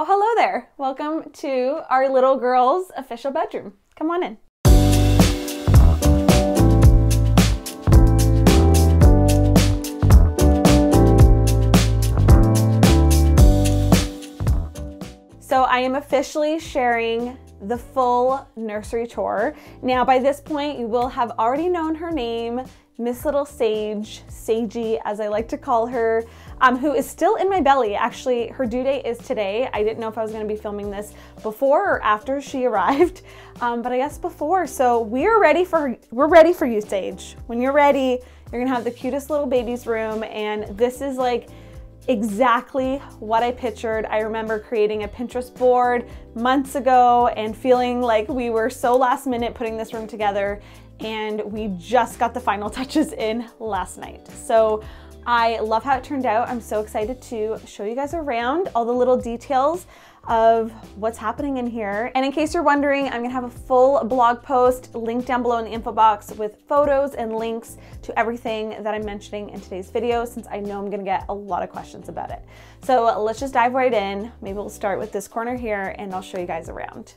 Oh, hello there. Welcome to our little girl's official bedroom. Come on in. So I am officially sharing the full nursery tour. Now by this point, you will have already known her name, Miss Little Sage, Sagey as I like to call her, who is still in my belly. Actually, her due date is today. I didn't know if I was gonna be filming this before or after she arrived, but I guess before. So we're ready for you, Sage. When you're ready, you're gonna have the cutest little baby's room, and this is like exactly what I pictured. I remember creating a Pinterest board months ago and feeling like we were so last minute putting this room together, and we just got the final touches in last night. So I love how it turned out. I'm so excited to show you guys around, all the little details of what's happening in here. And in case you're wondering, I'm gonna have a full blog post linked down below in the info box with photos and links to everything that I'm mentioning in today's video, since I know I'm gonna get a lot of questions about it. So let's just dive right in. Maybe we'll start with this corner here and I'll show you guys around.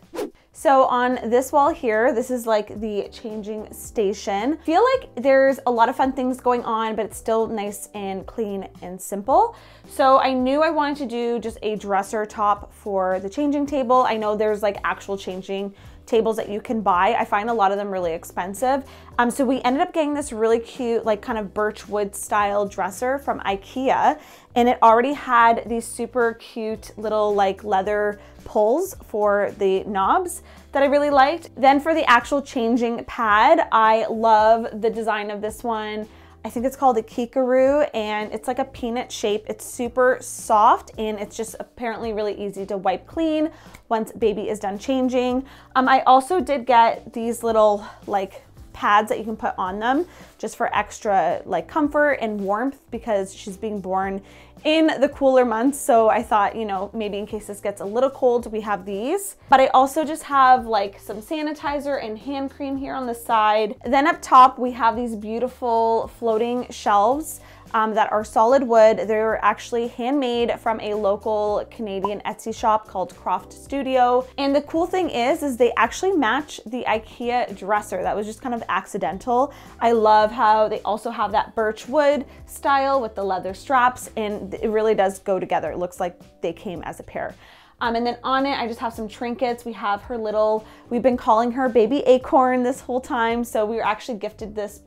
So on this wall here, this is like the changing station. I feel like there's a lot of fun things going on, but it's still nice and clean and simple. So I knew I wanted to do just a dresser top for the changing table. I know there's like actual changing tables that you can buy. I find a lot of them really expensive. So we ended up getting this really cute, like kind of birch wood style dresser from IKEA, and it already had these super cute little like leather pulls for the knobs that I really liked. Then for the actual changing pad, I love the design of this one. I think it's called a Kikaru, and it's like a peanut shape. It's super soft, and it's just apparently really easy to wipe clean once baby is done changing. I also did get these little like pads that you can put on them just for extra like comfort and warmth, because she's being born in the cooler months. So I thought, you know, maybe in case this gets a little cold, we have these. But I also just have like some sanitizer and hand cream here on the side. Then up top, we have these beautiful floating shelves that are solid wood. They're actually handmade from a local Canadian Etsy shop called Kroft Studio. And the cool thing is they actually match the IKEA dresser. That was just kind of accidental. I love how they also have that birch wood style with the leather straps, and it really does go together. It looks like they came as a pair. And then on it, I just have some trinkets. We have her little, we've been calling her Baby Acorn this whole time. So we were actually gifted this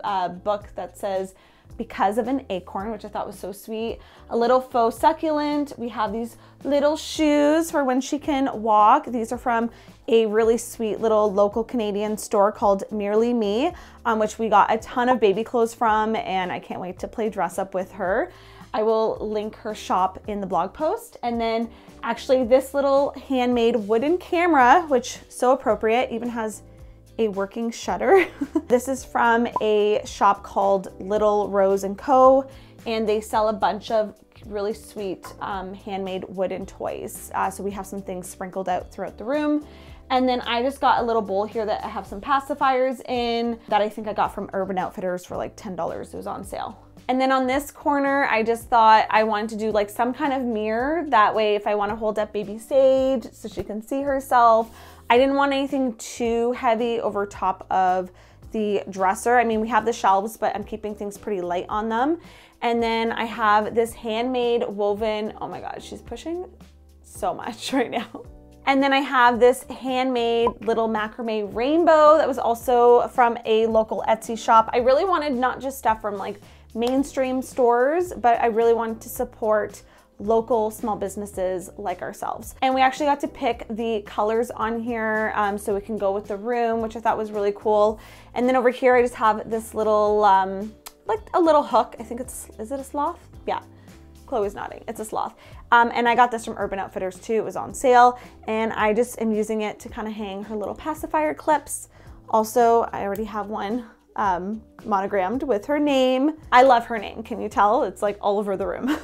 book that says, Because of an Acorn, which I thought was so sweet. A little faux succulent. We have these little shoes for when she can walk. These are from a really sweet little local Canadian store called Merely Me, which we got a ton of baby clothes from, and I can't wait to play dress up with her. I will link her shop in the blog post. And then actually this little handmade wooden camera, which so appropriate, even has a working shutter. This is from a shop called Little Rose and Co, and they sell a bunch of really sweet handmade wooden toys. So we have some things sprinkled out throughout the room. And then I just got a little bowl here that I have some pacifiers in that I think I got from Urban Outfitters for like $10. It was on sale. And then on this corner, I just thought I wanted to do like some kind of mirror. That way, if I want to hold up Baby Sage so she can see herself. I didn't want anything too heavy over top of the dresser. I mean, we have the shelves, but I'm keeping things pretty light on them. And then I have this handmade woven, oh my God, she's pushing so much right now. And then I have this handmade little macrame rainbow that was also from a local Etsy shop. I really wanted not just stuff from like mainstream stores, but I really wanted to support local small businesses like ourselves. And we actually got to pick the colors on here so we can go with the room, which I thought was really cool. And then over here, I just have this little, like a little hook. I think it's, is it a sloth? Yeah, Chloe's nodding, it's a sloth. And I got this from Urban Outfitters too, it was on sale. And I just am using it to kind of hang her little pacifier clips. Also, I already have one monogrammed with her name. I love her name, can you tell? It's like all over the room.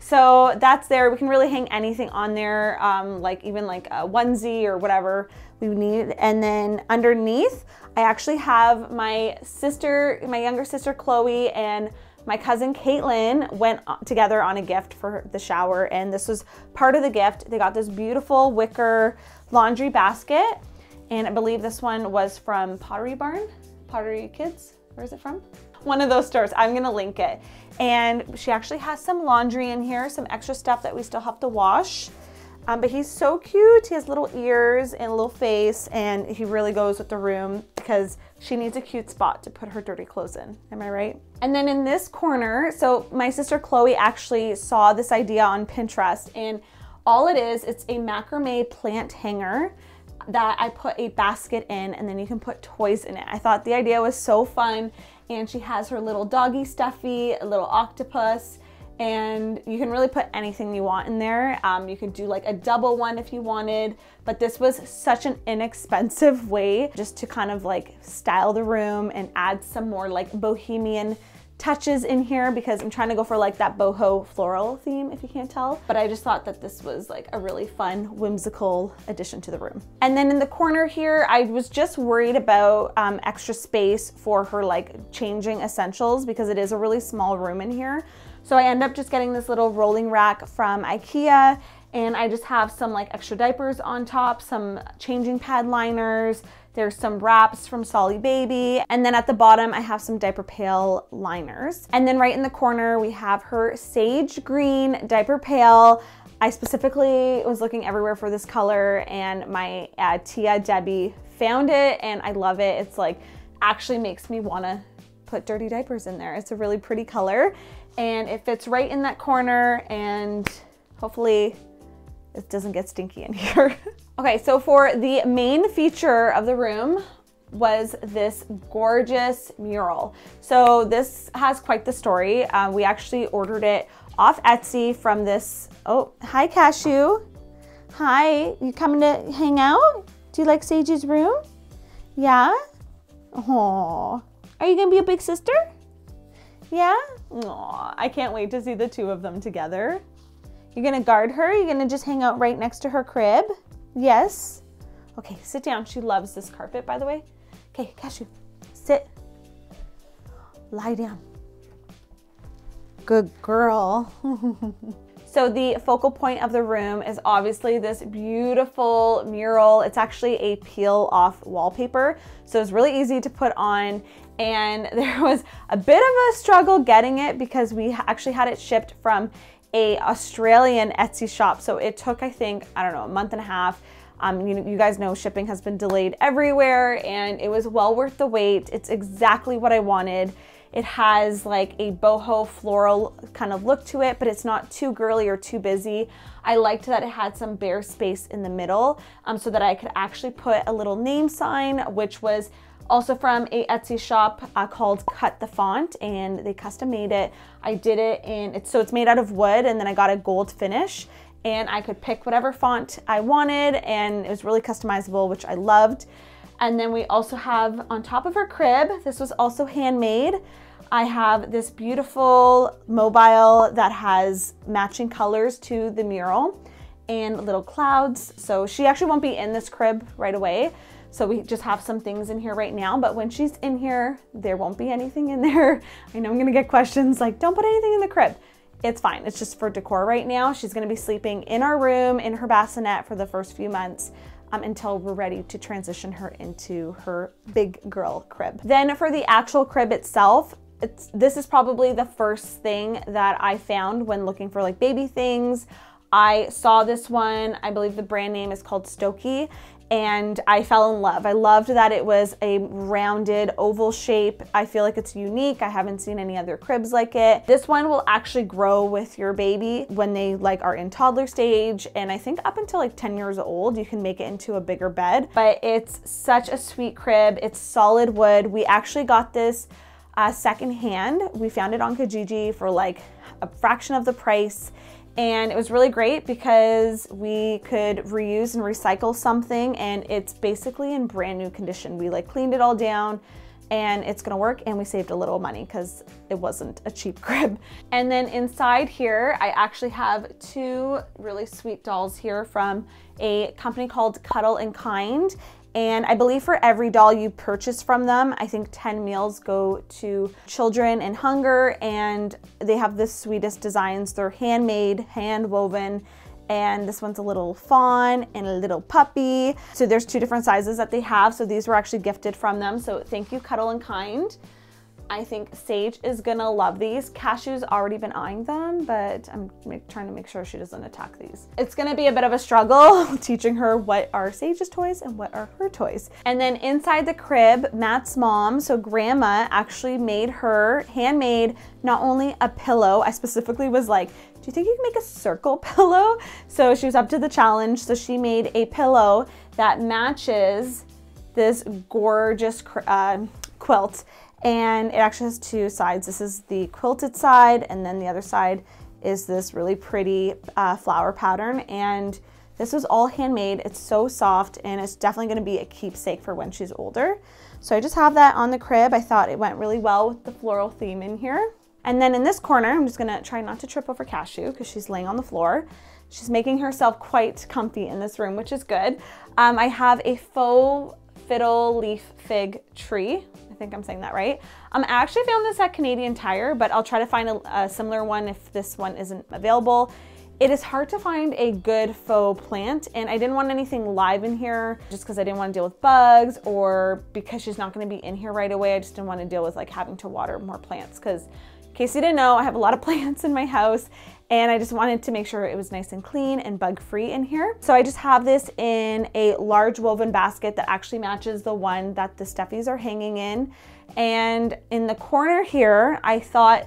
So that's there, we can really hang anything on there, like even like a onesie or whatever we need. And then underneath, I actually have my younger sister Chloe and my cousin Caitlin went together on a gift for the shower, and this was part of the gift. They got this beautiful wicker laundry basket, and I believe this one was from Pottery Barn, Pottery Kids, where is it from? One of those stores, I'm gonna link it. And she actually has some laundry in here, some extra stuff that we still have to wash. But he's so cute. He has little ears and a little face, and he really goes with the room because she needs a cute spot to put her dirty clothes in. Am I right? And then in this corner, so my sister Chloe actually saw this idea on Pinterest, and all it is, it's a macrame plant hanger that I put a basket in, and then you can put toys in it. I thought the idea was so fun, and she has her little doggy stuffy, a little octopus, and you can really put anything you want in there. You could do like a double one if you wanted, but this was such an inexpensive way just to kind of like style the room and add some more like bohemian touches in here, because I'm trying to go for like that boho floral theme, if you can't tell. But I just thought that this was like a really fun, whimsical addition to the room. And then in the corner here, I was just worried about extra space for her like changing essentials, because it is a really small room in here. So I end up just getting this little rolling rack from IKEA, and I just have some like extra diapers on top, some changing pad liners, there's some wraps from Solly Baby, and then at the bottom I have some diaper pail liners. And then right in the corner we have her sage green diaper pail. I specifically was looking everywhere for this color, and my Tia Debbie found it, and I love it. It's like actually makes me wanna put dirty diapers in there. It's a really pretty color, and it fits right in that corner, and hopefully it doesn't get stinky in here. Okay, so for the main feature of the room was this gorgeous mural. So this has quite the story. We actually ordered it off Etsy from this, oh, hi Cashew. Hi, you coming to hang out? Do you like Sage's room? Yeah? Oh, are you gonna be a big sister? Yeah? Aw, I can't wait to see the two of them together. You're gonna guard her? You're gonna just hang out right next to her crib? Yes. Okay, sit down. She loves this carpet, by the way. Okay, Cashew, sit. Lie down. Good girl. So the focal point of the room is obviously this beautiful mural. It's actually a peel off wallpaper, so it's really easy to put on. And there was a bit of a struggle getting it because we actually had it shipped from an Australian Etsy shop. So it took, I think, I don't know, a month and a half. You guys know shipping has been delayed everywhere, and it was well worth the wait. It's exactly what I wanted. It has like a boho floral kind of look to it, but it's not too girly or too busy. I liked that it had some bare space in the middle, so that I could actually put a little name sign, which was also from a Etsy shop called Cut the Font, and they custom made it. I did it in, so it's made out of wood, and then I got a gold finish, and I could pick whatever font I wanted, and it was really customizable, which I loved. And then we also have on top of her crib, this was also handmade, I have this beautiful mobile that has matching colors to the mural and little clouds. So she actually won't be in this crib right away. So we just have some things in here right now, but when she's in here, there won't be anything in there. I know I'm gonna get questions like, don't put anything in the crib. It's fine, it's just for decor right now. She's gonna be sleeping in our room, in her bassinet for the first few months until we're ready to transition her into her big girl crib. Then for the actual crib itself, this is probably the first thing that I found when looking for like baby things. I saw this one, I believe the brand name is called Stokke, and I fell in love. I loved that it was a rounded oval shape. I feel like it's unique. I haven't seen any other cribs like it. This one will actually grow with your baby when they like are in toddler stage, and I think up until like 10 years old you can make it into a bigger bed. But it's such a sweet crib. It's solid wood. We actually got this secondhand. We found it on Kijiji for like a fraction of the price. And it was really great because we could reuse and recycle something, and it's basically in brand new condition. We like cleaned it all down, and it's gonna work, and we saved a little money because it wasn't a cheap crib. And then inside here, I actually have two really sweet dolls here from a company called Cuddle and Kind. And I believe for every doll you purchase from them, I think 10 meals go to children in hunger, and they have the sweetest designs. They're handmade, hand woven, and this one's a little fawn and a little puppy. So there's two different sizes that they have. So these were actually gifted from them. So thank you, Cuddle and Kind. I think Sage is gonna love these. Cashu's already been eyeing them, but I'm trying to make sure she doesn't attack these. It's gonna be a bit of a struggle teaching her what are Sage's toys and what are her toys. And then inside the crib, Matt's mom, so Grandma, actually made her handmade not only a pillow. I specifically was like, do you think you can make a circle pillow? So she was up to the challenge. So she made a pillow that matches this gorgeous quilt. And it actually has two sides. This is the quilted side, and then the other side is this really pretty flower pattern. And this was all handmade. It's so soft, and it's definitely gonna be a keepsake for when she's older. So I just have that on the crib. I thought it went really well with the floral theme in here. And then in this corner, I'm just gonna try not to trip over Cashew because she's laying on the floor. She's making herself quite comfy in this room, which is good. I have a faux fiddle leaf fig tree. I think I'm saying that right. I actually found this at Canadian Tire, but I'll try to find a similar one if this one isn't available. It is hard to find a good faux plant, and I didn't want anything live in here just because I didn't want to deal with bugs, or because she's not going to be in here right away. I just didn't want to deal with like having to water more plants, because in case you didn't know, I have a lot of plants in my house, and I just wanted to make sure it was nice and clean and bug-free in here. So I just have this in a large woven basket that actually matches the one that the stuffies are hanging in. And in the corner here, I thought,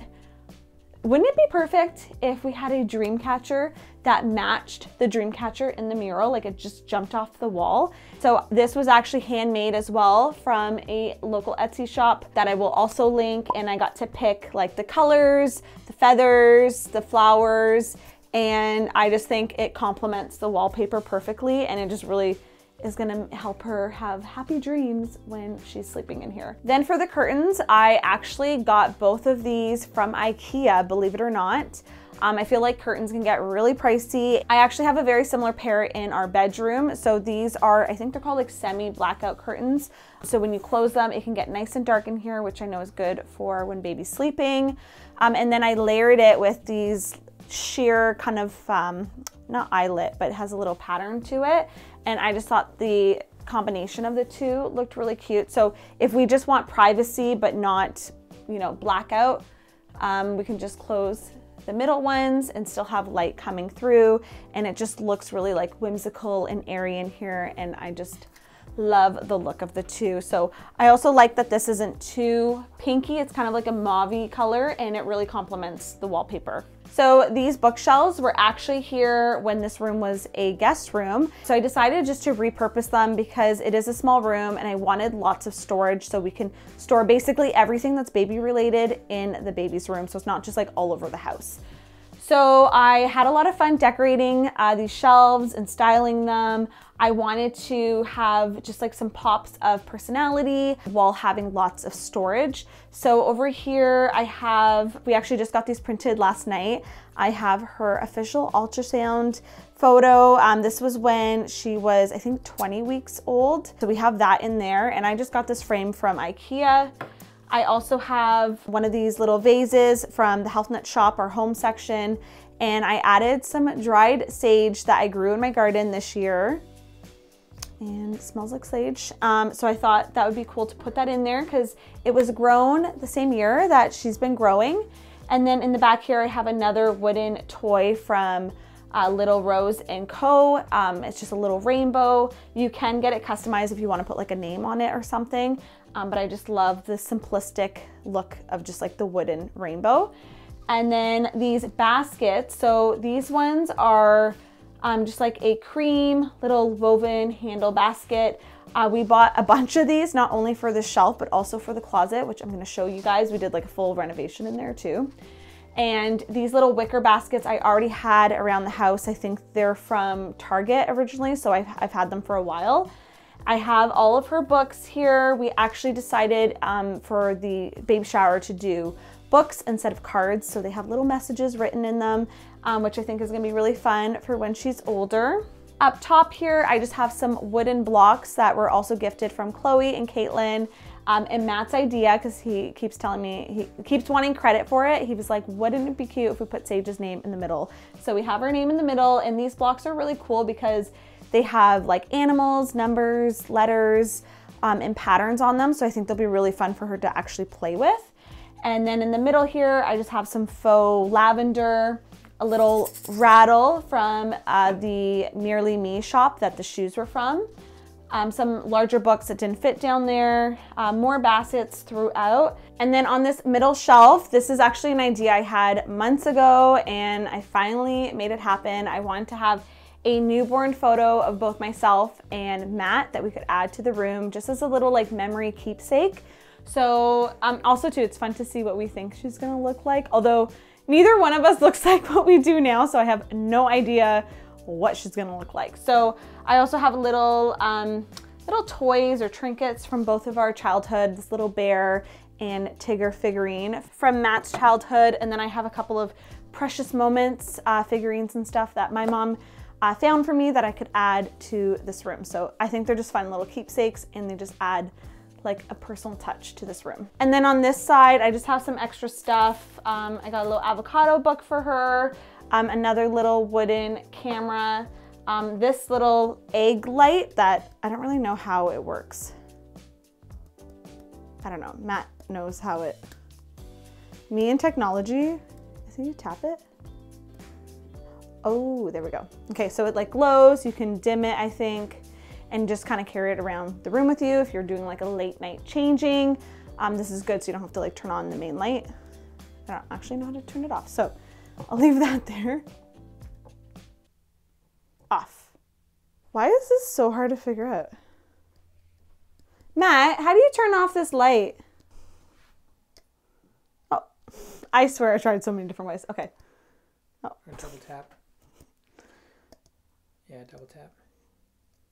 wouldn't it be perfect if we had a dream catcher that matched the dream catcher in the mural? Like, it just jumped off the wall. So this was actually handmade as well from a local Etsy shop that I will also link. And I got to pick like the colors, the feathers, the flowers, and I just think it complements the wallpaper perfectly, and it just really is gonna help her have happy dreams when she's sleeping in here. Then for the curtains, I actually got both of these from IKEA, believe it or not. I feel like curtains can get really pricey. I actually have a very similar pair in our bedroom. So these are, I think they're called like semi-blackout curtains. So when you close them, it can get nice and dark in here, which I know is good for when baby's sleeping. And then I layered it with these sheer kind of, not eyelet, but it has a little pattern to it. And I just thought the combination of the two looked really cute. So if we just want privacy, but not, you know, blackout, we can just close the middle ones and still have light coming through. And it just looks really like whimsical and airy in here. And I just love the look of the two. So I also like that this isn't too pinky. It's kind of like a mauve-y color, and it really complements the wallpaper. So these bookshelves were actually here when this room was a guest room. So I decided just to repurpose them because it is a small room and I wanted lots of storage, so we can store basically everything that's baby related in the baby's room. So it's not just like all over the house. So I had a lot of fun decorating these shelves and styling them. I wanted to have just like some pops of personality while having lots of storage. So over here I have, we actually just got these printed last night. I have her official ultrasound photo. This was when she was, I think, 20 weeks old. So we have that in there, and I just got this frame from IKEA. I also have one of these little vases from the HealthNut shop, our home section, and I added some dried sage that I grew in my garden this year, and it smells like sage. So I thought that would be cool to put that in there because it was grown the same year that she's been growing. And then in the back here, I have another wooden toy from Little Rose and Co. It's just a little rainbow. You can get it customized if you want to put like a name on it or something. But I just love the simplistic look of just like the wooden rainbow. And then these baskets, so these ones are just like a cream little woven handle basket. We bought a bunch of these, not only for the shelf, but also for the closet, which I'm gonna show you guys. We did like a full renovation in there too. And these little wicker baskets I already had around the house. I think they're from Target originally, so I've had them for a while. I have all of her books here. We actually decided for the baby shower to do books instead of cards. So they have little messages written in them, which I think is gonna be really fun for when she's older. Up top here, I just have some wooden blocks that were also gifted from Chloe and Caitlin. And Matt's idea, because he keeps telling me, he keeps wanting credit for it. He was like, wouldn't it be cute if we put Sage's name in the middle? So we have her name in the middle, and these blocks are really cool because they have like animals, numbers, letters, and patterns on them. So I think they'll be really fun for her to actually play with. And then in the middle here, I just have some faux lavender, a little rattle from the Merely Me shop that the shoes were from. Some larger books that didn't fit down there, more baskets throughout. And then on this middle shelf, this is actually an idea I had months ago and I finally made it happen. I wanted to have a newborn photo of both myself and Matt that we could add to the room just as a little like memory keepsake. So also too, it's fun to see what we think she's gonna look like. Although neither one of us looks like what we do now, so I have no idea what she's gonna look like. So I also have little little toys or trinkets from both of our childhood, this little bear and Tigger figurine from Matt's childhood. And then I have a couple of precious moments figurines and stuff that my mom found for me that I could add to this room. So I think they're just fun little keepsakes and they just add like a personal touch to this room. And then on this side, I just have some extra stuff. I got a little avocado book for her. Another little wooden camera, this little egg light that I don't really know how it works. I don't know, Matt knows how it. Me and technology, I think you tap it. Oh, there we go. Okay, so it like glows, you can dim it, I think, and just kind of carry it around the room with you if you're doing like a late night changing. This is good so you don't have to like turn on the main light. I don't actually know how to turn it off, so I'll leave that there. Off. Why is this so hard to figure out? Matt, how do you turn off this light? Oh, I swear I tried so many different ways. Okay. Oh. Or double tap. Yeah, double tap.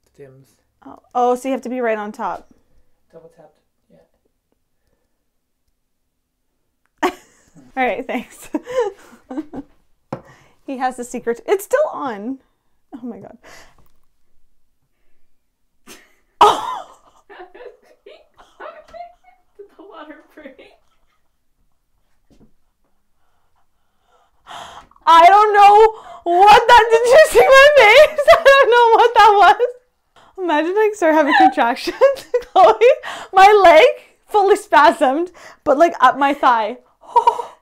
It dims. Oh. Oh, so you have to be right on top. Double tapped. All right, thanks. He has the secret. It's still on. Oh my God. Oh! Did the water break? I don't know what that, did you see my face? I don't know what that was. Imagine like sort of having contractions, Chloe. My leg fully spasmed, but like up my thigh. Oh,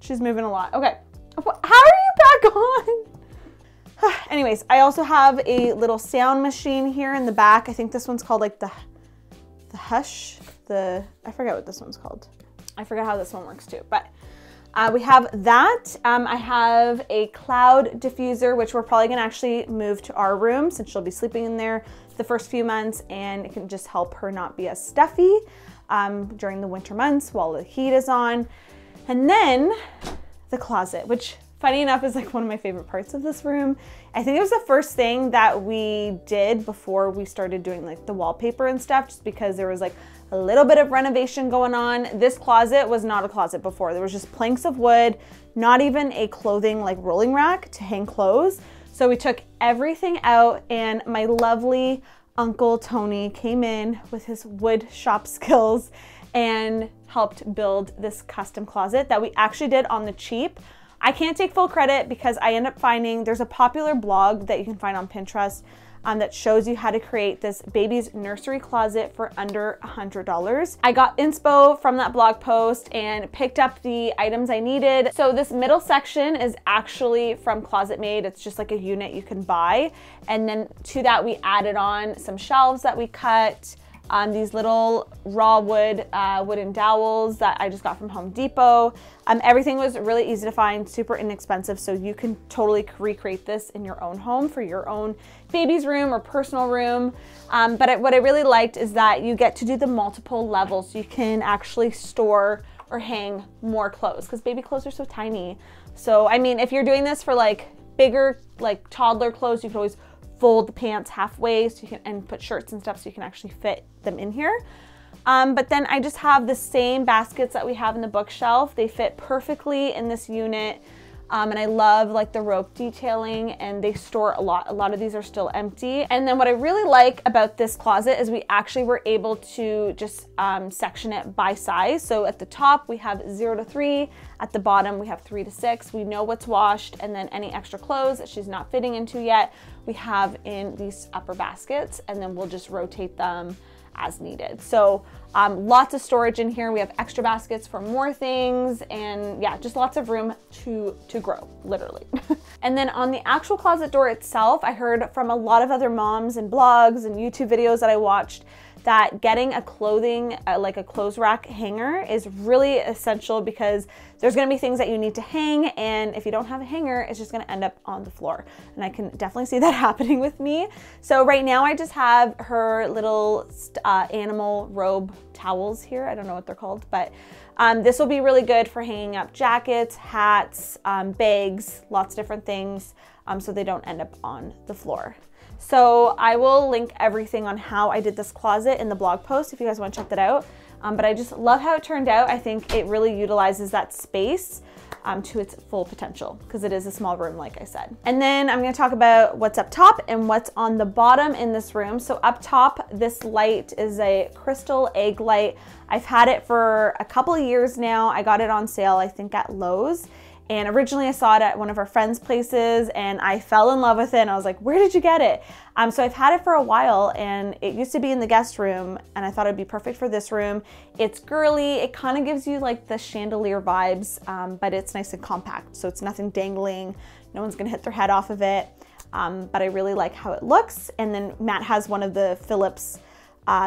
she's moving a lot. Okay, how are you back on? Anyways, I also have a little sound machine here in the back. I think this one's called like the Hush, I forget what this one's called. I forget how this one works too, but we have that. I have a cloud diffuser, which we're probably gonna actually move to our room since she'll be sleeping in there the first few months and it can just help her not be as stuffy. During the winter months while the heat is on. And then the closet, which funny enough is like one of my favorite parts of this room. I think it was the first thing that we did before we started doing like the wallpaper and stuff, just because there was like a little bit of renovation going on. This closet was not a closet before. There was just planks of wood, not even a clothing like rolling rack to hang clothes. So we took everything out and my lovely Uncle Tony came in with his wood shop skills and helped build this custom closet that we actually did on the cheap. I can't take full credit because I end up finding, there's a popular blog that you can find on Pinterest that shows you how to create this baby's nursery closet for under $100. I got inspo from that blog post and picked up the items I needed. So this middle section is actually from ClosetMaid. It's just like a unit you can buy. And then to that, we added on some shelves that we cut, these little raw wood, wooden dowels that I just got from Home Depot. Everything was really easy to find, super inexpensive, so you can totally recreate this in your own home for your own baby's room or personal room. But what I really liked is that you get to do the multiple levels. You can actually store or hang more clothes because baby clothes are so tiny. So, I mean, if you're doing this for like bigger, like toddler clothes, you can always fold the pants halfway so you can, and put shirts and stuff so you can actually fit them in here. But then I just have the same baskets that we have in the bookshelf. They fit perfectly in this unit. And I love like the rope detailing, and they store a lot. A lot of these are still empty. And then what I really like about this closet is we actually were able to just section it by size. So at the top we have 0 to 3, at the bottom we have 3 to 6. We know what's washed, and then any extra clothes that she's not fitting into yet, we have in these upper baskets, and then we'll just rotate them as needed. So lots of storage in here. We have extra baskets for more things, and yeah, just lots of room to grow, literally. And then on the actual closet door itself, I heard from a lot of other moms and blogs and YouTube videos that I watched that getting a clothing, like a clothes rack hanger, is really essential, because there's gonna be things that you need to hang, and if you don't have a hanger, it's just gonna end up on the floor. And I can definitely see that happening with me. So right now I just have her little animal robe towels here. I don't know what they're called, but this will be really good for hanging up jackets, hats, bags, lots of different things, so they don't end up on the floor. So I will link everything on how I did this closet in the blog post if you guys want to check that out. But I just love how it turned out. I think it really utilizes that space to its full potential, because it is a small room, like I said. And then I'm going to talk about what's up top and what's on the bottom in this room. So up top, this light is a crystal egg light. I've had it for a couple of years now. I got it on sale, I think, at Lowe's. And originally I saw it at one of our friends' places, and I fell in love with it, and I was like, where did you get it? So I've had it for a while, and it used to be in the guest room, and I thought it'd be perfect for this room. It's girly, it kind of gives you like the chandelier vibes, but it's nice and compact, so it's nothing dangling, no one's gonna hit their head off of it. But I really like how it looks. And then Matt has one of the Philips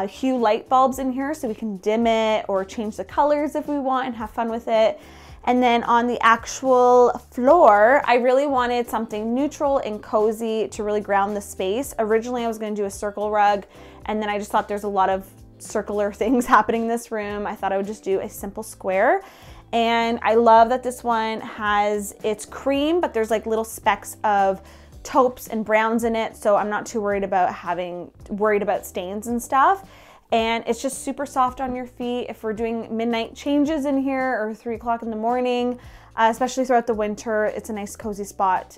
Hue light bulbs in here, so we can dim it or change the colors if we want and have fun with it. And then on the actual floor, I really wanted something neutral and cozy to really ground the space. Originally, I was gonna do a circle rug, and then I just thought there's a lot of circular things happening in this room. I thought I would just do a simple square. And I love that this one has, it's cream, but there's like little specks of taupes and browns in it, so I'm not too worried about stains and stuff. And it's just super soft on your feet if we're doing midnight changes in here, or 3 o'clock in the morning, especially throughout the winter. It's a nice cozy spot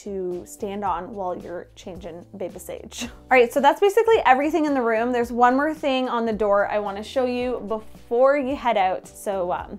to stand on while you're changing Baby Sage. All right, so that's basically everything in the room. There's one more thing on the door I want to show you before you head out. So,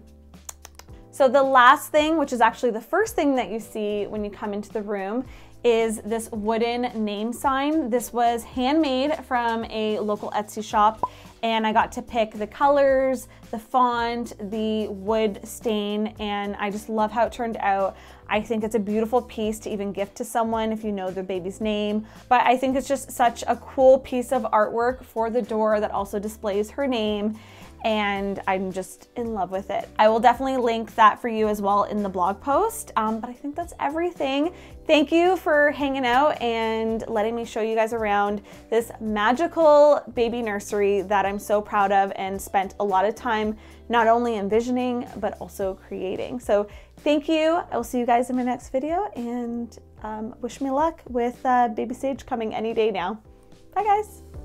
so the last thing, which is actually the first thing that you see when you come into the room, is this wooden name sign. This was handmade from a local Etsy shop, and I got to pick the colors, the font, the wood stain, and I just love how it turned out. I think it's a beautiful piece to even gift to someone if you know their baby's name. But I think it's just such a cool piece of artwork for the door that also displays her name, and I'm just in love with it. I will definitely link that for you as well in the blog post, but I think that's everything. Thank you for hanging out and letting me show you guys around this magical baby nursery that I'm so proud of and spent a lot of time not only envisioning, but also creating. So thank you. I will see you guys in my next video, and wish me luck with Baby Sage coming any day now. Bye guys.